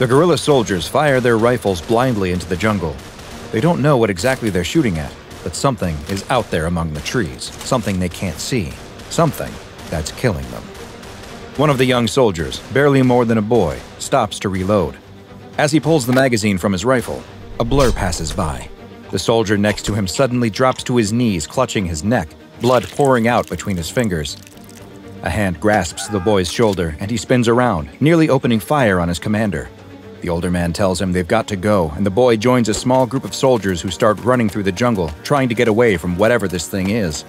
The guerrilla soldiers fire their rifles blindly into the jungle. They don't know what exactly they're shooting at, but something is out there among the trees, something they can't see, something that's killing them. One of the young soldiers, barely more than a boy, stops to reload. As he pulls the magazine from his rifle, a blur passes by. The soldier next to him suddenly drops to his knees, clutching his neck, blood pouring out between his fingers. A hand grasps the boy's shoulder, and he spins around, nearly opening fire on his commander. The older man tells him they've got to go, and the boy joins a small group of soldiers who start running through the jungle, trying to get away from whatever this thing is.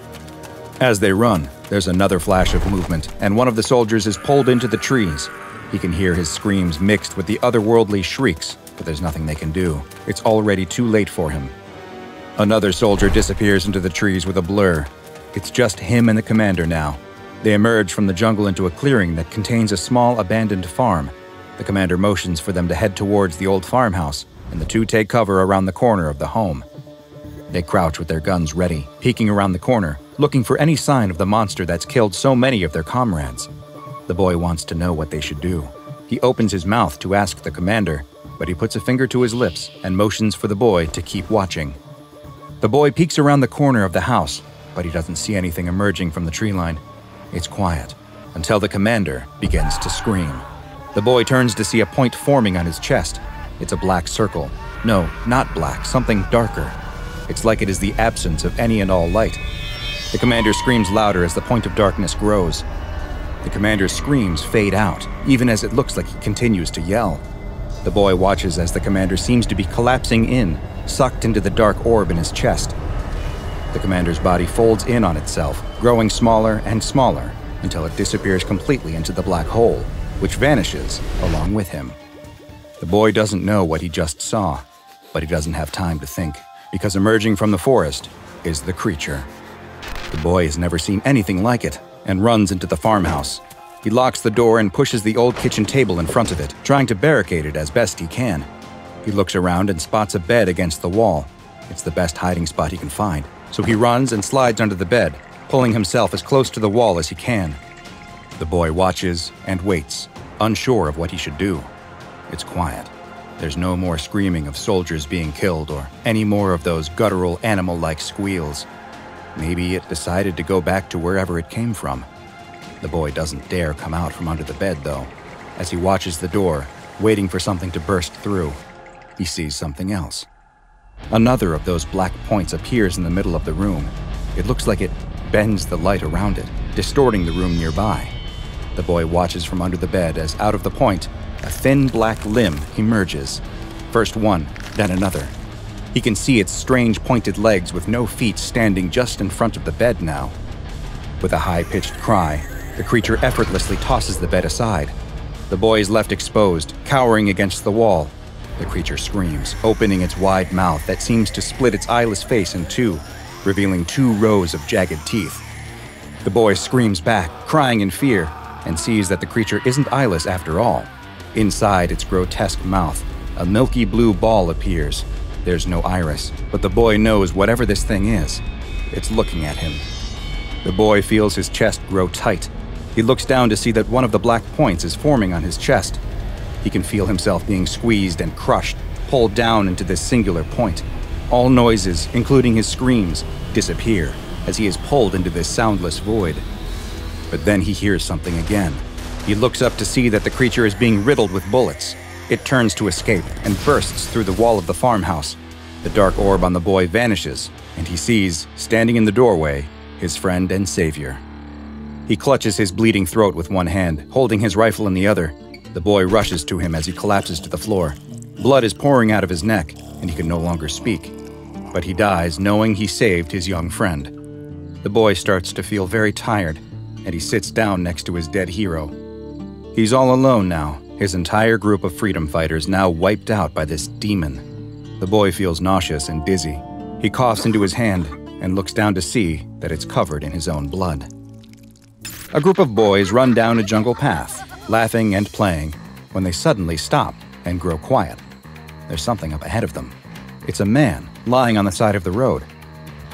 As they run, there's another flash of movement, and one of the soldiers is pulled into the trees. He can hear his screams mixed with the otherworldly shrieks, but there's nothing they can do. It's already too late for him. Another soldier disappears into the trees with a blur. It's just him and the commander now. They emerge from the jungle into a clearing that contains a small abandoned farm. The commander motions for them to head towards the old farmhouse, and the two take cover around the corner of the home. They crouch with their guns ready, peeking around the corner, looking for any sign of the monster that's killed so many of their comrades. The boy wants to know what they should do. He opens his mouth to ask the commander, but he puts a finger to his lips and motions for the boy to keep watching. The boy peeks around the corner of the house, but he doesn't see anything emerging from the tree line. It's quiet, until the commander begins to scream. The boy turns to see a point forming on his chest. It's a black circle. No, not black, something darker. It's like it is the absence of any and all light. The commander screams louder as the point of darkness grows. The commander's screams fade out, even as it looks like he continues to yell. The boy watches as the commander seems to be collapsing in, sucked into the dark orb in his chest. The commander's body folds in on itself, growing smaller and smaller until it disappears completely into the black hole, which vanishes along with him. The boy doesn't know what he just saw, but he doesn't have time to think, because emerging from the forest is the creature. The boy has never seen anything like it and runs into the farmhouse. He locks the door and pushes the old kitchen table in front of it, trying to barricade it as best he can. He looks around and spots a bed against the wall. It's the best hiding spot he can find, so he runs and slides under the bed, pulling himself as close to the wall as he can. The boy watches and waits, unsure of what he should do. It's quiet. There's no more screaming of soldiers being killed or any more of those guttural animal-like squeals. Maybe it decided to go back to wherever it came from. The boy doesn't dare come out from under the bed, though, as he watches the door, waiting for something to burst through. He sees something else. Another of those black points appears in the middle of the room. It looks like it bends the light around it, distorting the room nearby. The boy watches from under the bed as out of the point, a thin black limb emerges. First one, then another. He can see its strange pointed legs with no feet standing just in front of the bed now. With a high-pitched cry, the creature effortlessly tosses the bed aside. The boy is left exposed, cowering against the wall. The creature screams, opening its wide mouth that seems to split its eyeless face in two, revealing two rows of jagged teeth. The boy screams back, crying in fear, and sees that the creature isn't eyeless after all. Inside its grotesque mouth, a milky blue ball appears. There's no iris, but the boy knows whatever this thing is, it's looking at him. The boy feels his chest grow tight. He looks down to see that one of the black points is forming on his chest. He can feel himself being squeezed and crushed, pulled down into this singular point. All noises, including his screams, disappear as he is pulled into this soundless void. But then he hears something again. He looks up to see that the creature is being riddled with bullets. It turns to escape and bursts through the wall of the farmhouse. The dark orb on the boy vanishes, and he sees, standing in the doorway, his friend and savior. He clutches his bleeding throat with one hand, holding his rifle in the other. The boy rushes to him as he collapses to the floor. Blood is pouring out of his neck, and he can no longer speak. But he dies knowing he saved his young friend. The boy starts to feel very tired, and he sits down next to his dead hero. He's all alone now, his entire group of freedom fighters now wiped out by this demon. The boy feels nauseous and dizzy. He coughs into his hand and looks down to see that it's covered in his own blood. A group of boys run down a jungle path, laughing and playing, when they suddenly stop and grow quiet. There's something up ahead of them. It's a man lying on the side of the road.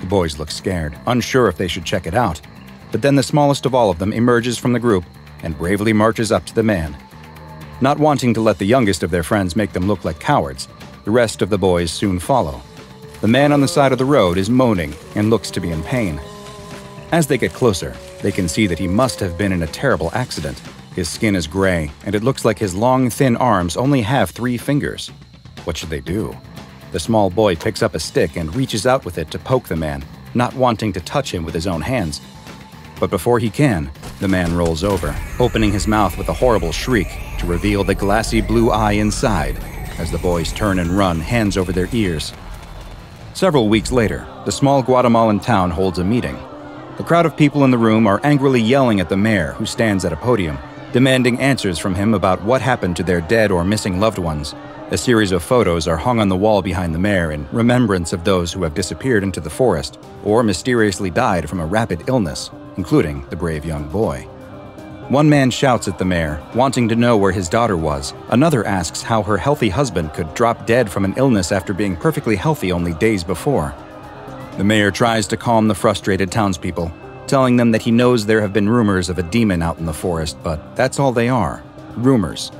The boys look scared, unsure if they should check it out. But then the smallest of all of them emerges from the group and bravely marches up to the man. Not wanting to let the youngest of their friends make them look like cowards, the rest of the boys soon follow. The man on the side of the road is moaning and looks to be in pain. As they get closer, they can see that he must have been in a terrible accident. His skin is gray, and it looks like his long, thin arms only have 3 fingers. What should they do? The small boy picks up a stick and reaches out with it to poke the man, not wanting to touch him with his own hands. But before he can, the man rolls over, opening his mouth with a horrible shriek to reveal the glassy blue eye inside, as the boys turn and run, hands over their ears. Several weeks later, the small Guatemalan town holds a meeting. The crowd of people in the room are angrily yelling at the mayor, who stands at a podium, demanding answers from him about what happened to their dead or missing loved ones. A series of photos are hung on the wall behind the mayor in remembrance of those who have disappeared into the forest or mysteriously died from a rapid illness, including the brave young boy. One man shouts at the mayor, wanting to know where his daughter was. Another asks how her healthy husband could drop dead from an illness after being perfectly healthy only days before. The mayor tries to calm the frustrated townspeople, telling them that he knows there have been rumors of a demon out in the forest, but that's all they are, rumors.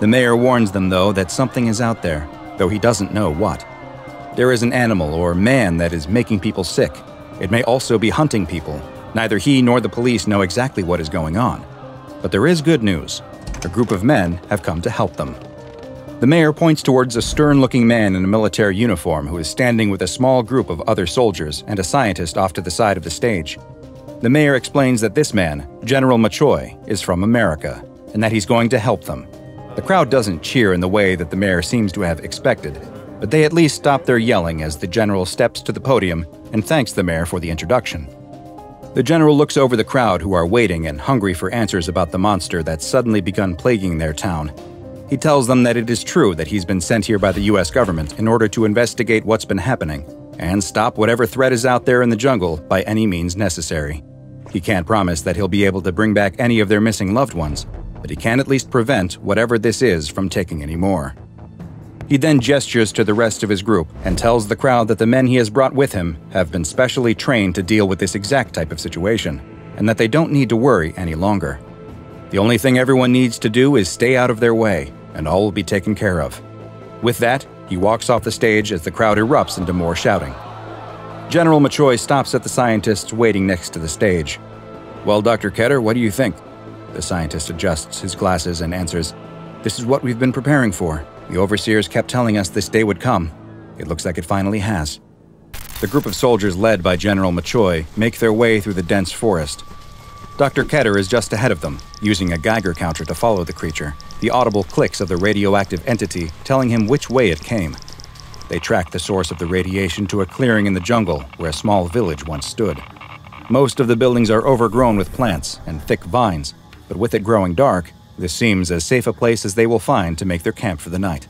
The mayor warns them, though, that something is out there, though he doesn't know what. There is an animal or man that is making people sick. It may also be hunting people. Neither he nor the police know exactly what is going on. But there is good news. A group of men have come to help them. The mayor points towards a stern-looking man in a military uniform who is standing with a small group of other soldiers and a scientist off to the side of the stage. The mayor explains that this man, General McCoy, is from America, and that he's going to help them. The crowd doesn't cheer in the way that the mayor seems to have expected, but they at least stop their yelling as the general steps to the podium and thanks the mayor for the introduction. The general looks over the crowd who are waiting and hungry for answers about the monster that's suddenly begun plaguing their town. He tells them that it is true that he's been sent here by the U.S. government in order to investigate what's been happening and stop whatever threat is out there in the jungle by any means necessary. He can't promise that he'll be able to bring back any of their missing loved ones, but he can at least prevent whatever this is from taking any more. He then gestures to the rest of his group and tells the crowd that the men he has brought with him have been specially trained to deal with this exact type of situation and that they don't need to worry any longer. The only thing everyone needs to do is stay out of their way, and all will be taken care of. With that, he walks off the stage as the crowd erupts into more shouting. General McCoy stops at the scientist waiting next to the stage. "Well, Dr. Ketter, what do you think?" The scientist adjusts his glasses and answers, "This is what we've been preparing for. The overseers kept telling us this day would come. It looks like it finally has." The group of soldiers led by General McCoy make their way through the dense forest. Dr. Ketter is just ahead of them, using a Geiger counter to follow the creature, the audible clicks of the radioactive entity telling him which way it came. They track the source of the radiation to a clearing in the jungle where a small village once stood. Most of the buildings are overgrown with plants and thick vines, but with it growing dark, this seems as safe a place as they will find to make their camp for the night.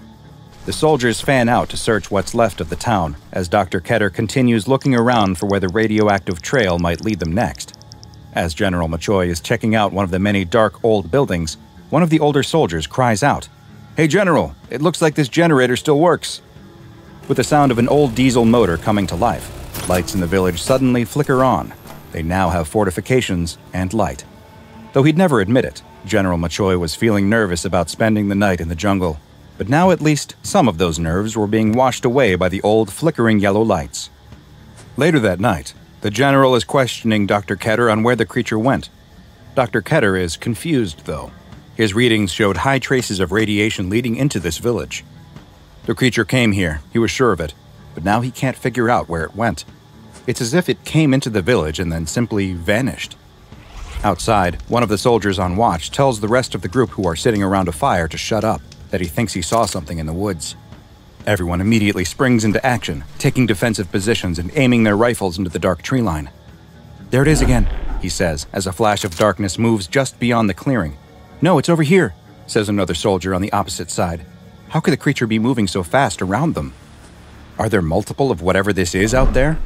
The soldiers fan out to search what's left of the town, as Dr. Ketter continues looking around for where the radioactive trail might lead them next. As General McCoy is checking out one of the many dark old buildings, one of the older soldiers cries out, "Hey General, it looks like this generator still works!" With the sound of an old diesel motor coming to life, lights in the village suddenly flicker on. They now have fortifications and light. Though he'd never admit it, General McCoy was feeling nervous about spending the night in the jungle. But now at least some of those nerves were being washed away by the old flickering yellow lights. Later that night, the general is questioning Dr. Ketter on where the creature went. Dr. Ketter is confused, though. His readings showed high traces of radiation leading into this village. The creature came here, he was sure of it, but now he can't figure out where it went. It's as if it came into the village and then simply vanished. Outside, one of the soldiers on watch tells the rest of the group who are sitting around a fire to shut up, that he thinks he saw something in the woods. Everyone immediately springs into action, taking defensive positions and aiming their rifles into the dark tree line. "There it is again," he says, as a flash of darkness moves just beyond the clearing. "No, it's over here," says another soldier on the opposite side. How could the creature be moving so fast around them? Are there multiple of whatever this is out there?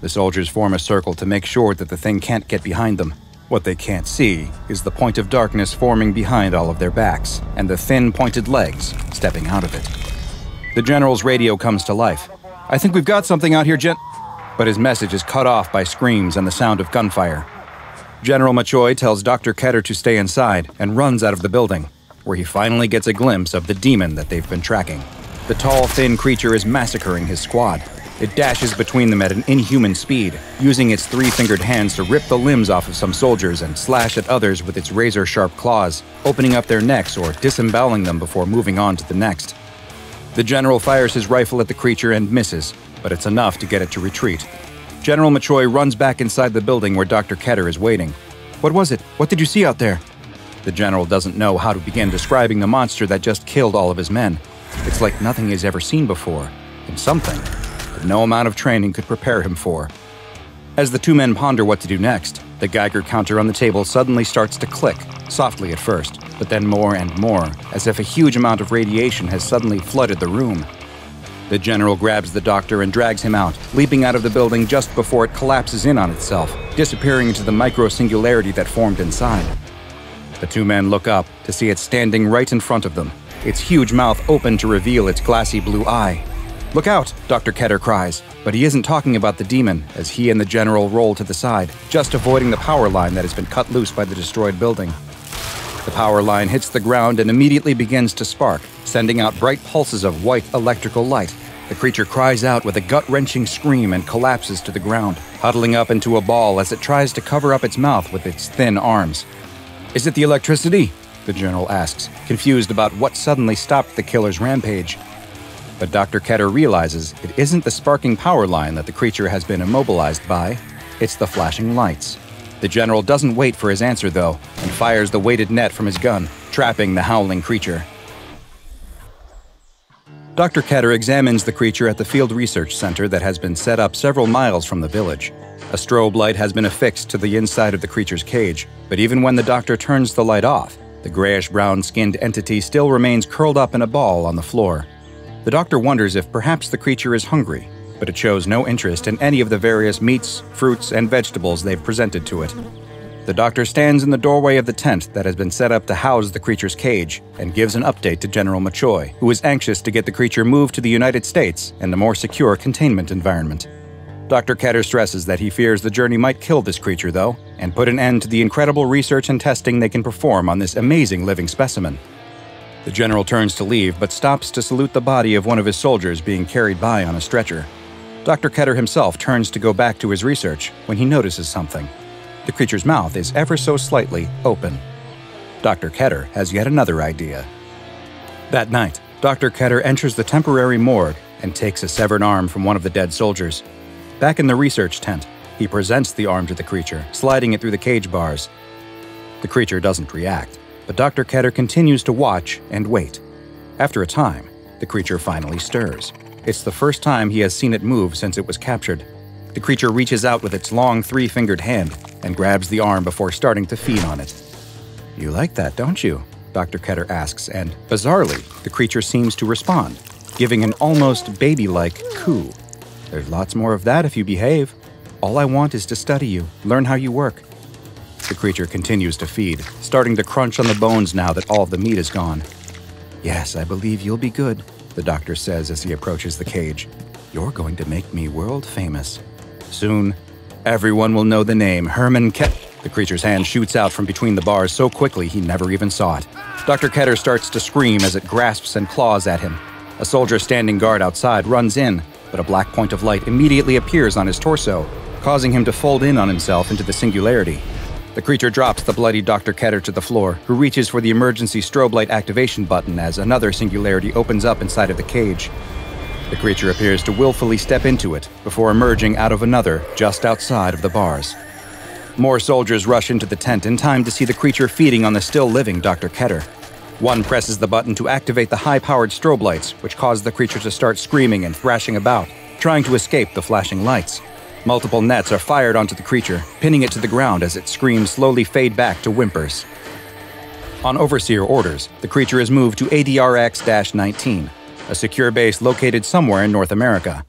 The soldiers form a circle to make sure that the thing can't get behind them. What they can't see is the point of darkness forming behind all of their backs, and the thin pointed legs stepping out of it. The general's radio comes to life. "I think we've got something out here, But his message is cut off by screams and the sound of gunfire. General McCoy tells Dr. Ketter to stay inside and runs out of the building. where he finally gets a glimpse of the demon that they've been tracking. The tall, thin creature is massacring his squad. It dashes between them at an inhuman speed, using its three-fingered hands to rip the limbs off of some soldiers and slash at others with its razor-sharp claws, opening up their necks or disemboweling them before moving on to the next. The general fires his rifle at the creature and misses, but it's enough to get it to retreat. General McCoy runs back inside the building where Dr. Ketter is waiting. "What was it? What did you see out there?" The general doesn't know how to begin describing the monster that just killed all of his men. It's like nothing he's ever seen before, and something that no amount of training could prepare him for. As the two men ponder what to do next, the Geiger counter on the table suddenly starts to click, softly at first, but then more and more, as if a huge amount of radiation has suddenly flooded the room. The general grabs the doctor and drags him out, leaping out of the building just before it collapses in on itself, disappearing into the micro-singularity that formed inside. The two men look up to see it standing right in front of them, its huge mouth open to reveal its glassy blue eye. "Look out!" Dr. Ketter cries, but he isn't talking about the demon, as he and the general roll to the side, just avoiding the power line that has been cut loose by the destroyed building. The power line hits the ground and immediately begins to spark, sending out bright pulses of white electrical light. The creature cries out with a gut-wrenching scream and collapses to the ground, huddling up into a ball as it tries to cover up its mouth with its thin arms. "Is it the electricity?" the general asks, confused about what suddenly stopped the killer's rampage. But Dr. Ketter realizes it isn't the sparking power line that the creature has been immobilized by, it's the flashing lights. The general doesn't wait for his answer, though, and fires the weighted net from his gun, trapping the howling creature. Dr. Ketter examines the creature at the field research center that has been set up several miles from the village. A strobe light has been affixed to the inside of the creature's cage, but even when the doctor turns the light off, the grayish-brown skinned entity still remains curled up in a ball on the floor. The doctor wonders if perhaps the creature is hungry, but it shows no interest in any of the various meats, fruits, and vegetables they've presented to it. The doctor stands in the doorway of the tent that has been set up to house the creature's cage and gives an update to General McCoy, who is anxious to get the creature moved to the United States and a more secure containment environment. Dr. Ketter stresses that he fears the journey might kill this creature, though, and put an end to the incredible research and testing they can perform on this amazing living specimen. The general turns to leave but stops to salute the body of one of his soldiers being carried by on a stretcher. Dr. Ketter himself turns to go back to his research when he notices something. The creature's mouth is ever so slightly open. Dr. Ketter has yet another idea. That night, Dr. Ketter enters the temporary morgue and takes a severed arm from one of the dead soldiers. Back in the research tent, he presents the arm to the creature, sliding it through the cage bars. The creature doesn't react, but Dr. Ketter continues to watch and wait. After a time, the creature finally stirs. It's the first time he has seen it move since it was captured. The creature reaches out with its long three-fingered hand and grabs the arm before starting to feed on it. "You like that, don't you?" Dr. Ketter asks, and bizarrely, the creature seems to respond, giving an almost baby-like coo. "There's lots more of that if you behave. All I want is to study you, learn how you work." The creature continues to feed, starting to crunch on the bones now that all of the meat is gone. "Yes, I believe you'll be good," the doctor says as he approaches the cage. "You're going to make me world famous. Soon, everyone will know the name Herman Ketter." The creature's hand shoots out from between the bars so quickly he never even saw it. Dr. Ketter starts to scream as it grasps and claws at him. A soldier standing guard outside runs in, but a black point of light immediately appears on his torso, causing him to fold in on himself into the singularity. The creature drops the bloody Dr. Ketter to the floor, who reaches for the emergency strobe light activation button as another singularity opens up inside of the cage. The creature appears to willfully step into it before emerging out of another just outside of the bars. More soldiers rush into the tent in time to see the creature feeding on the still-living Dr. Ketter. One presses the button to activate the high-powered strobe lights, which cause the creature to start screaming and thrashing about, trying to escape the flashing lights. Multiple nets are fired onto the creature, pinning it to the ground as its screams slowly fade back to whimpers. On overseer orders, the creature is moved to ADRX-19, a secure base located somewhere in North America.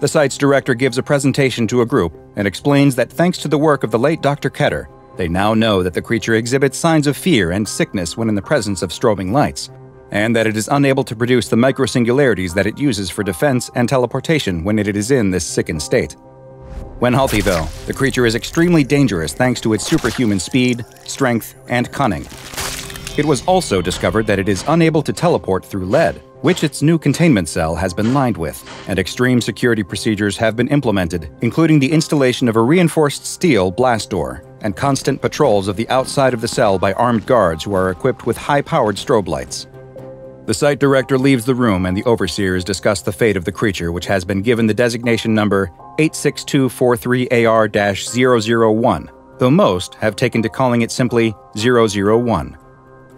The site's director gives a presentation to a group and explains that thanks to the work of the late Dr. Ketter, they now know that the creature exhibits signs of fear and sickness when in the presence of strobing lights, and that it is unable to produce the microsingularities that it uses for defense and teleportation when it is in this sickened state. When healthy, though, the creature is extremely dangerous thanks to its superhuman speed, strength, and cunning. It was also discovered that it is unable to teleport through lead, which its new containment cell has been lined with, and extreme security procedures have been implemented, including the installation of a reinforced steel blast door and constant patrols of the outside of the cell by armed guards who are equipped with high-powered strobe lights. The site director leaves the room and the overseers discuss the fate of the creature, which has been given the designation number 86243AR-001, though most have taken to calling it simply 001.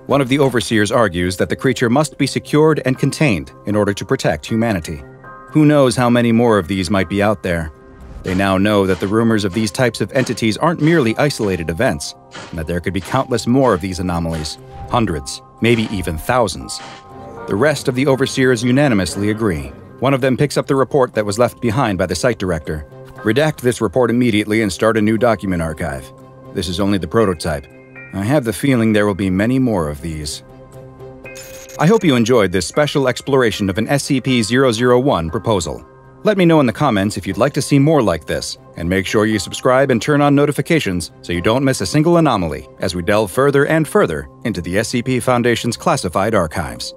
One of the overseers argues that the creature must be secured and contained in order to protect humanity. Who knows how many more of these might be out there? They now know that the rumors of these types of entities aren't merely isolated events, and that there could be countless more of these anomalies, hundreds, maybe even thousands. The rest of the overseers unanimously agree. One of them picks up the report that was left behind by the site director. Redact this report immediately and start a new document archive. This is only the prototype. I have the feeling there will be many more of these. I hope you enjoyed this special exploration of an SCP-001 proposal. Let me know in the comments if you'd like to see more like this, and make sure you subscribe and turn on notifications so you don't miss a single anomaly as we delve further and further into the SCP Foundation's classified archives.